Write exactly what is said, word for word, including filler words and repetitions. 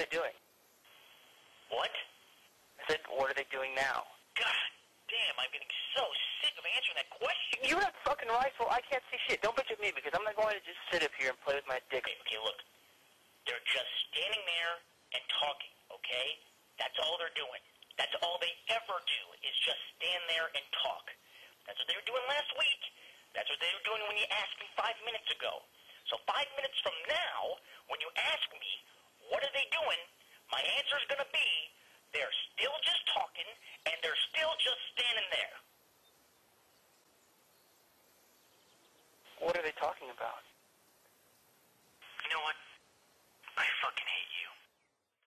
they doing? What? I said, what are they doing now? God damn, I'm getting so sick of answering that question. You have fucking rifle. I can't see shit. Don't bitch at me because I'm not going to just sit up here and play with my dick. Okay, okay, look. They're just standing there and talking, okay? That's all they're doing. That's all they ever do is just stand there and talk. That's what they were doing last week. That's what they were doing when you asked me five minutes ago. So five minutes from now, when you ask me, what are they doing, my answer is going to be, they're still just talking, and they're still just standing there. What are they talking about?